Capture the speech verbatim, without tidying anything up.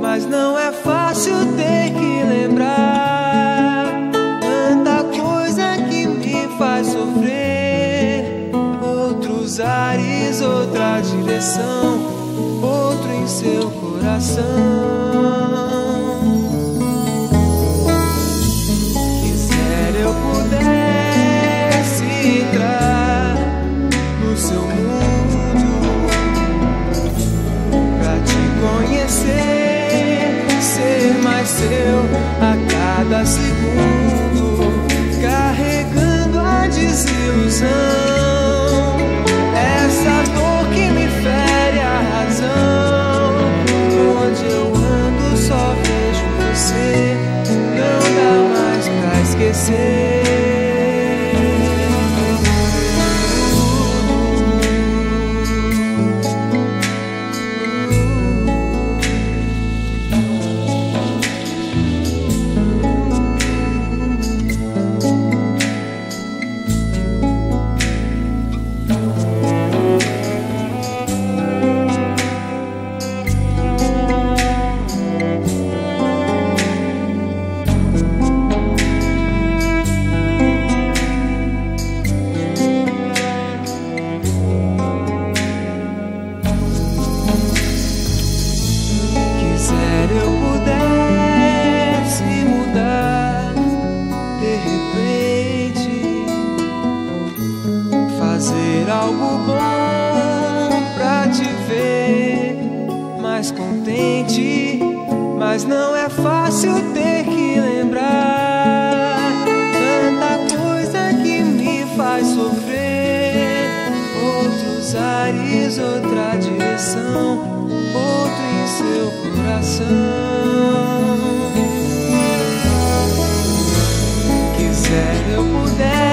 Mas não é fácil ter que lembrar tanta coisa que me faz sofrer. Outros ares, outra direção, outro em seu coração. Quiser eu pudesse entrar no seu mundo, conhecer, ser mais seu a cada segundo, carregando a desilusão, essa dor que me fere a razão. Onde eu ando só vejo você, não dá mais pra esquecer. Mas não é fácil ter que lembrar tanta coisa que me faz sofrer. Outros ares, outra direção, outro em seu coração. Quiser eu puder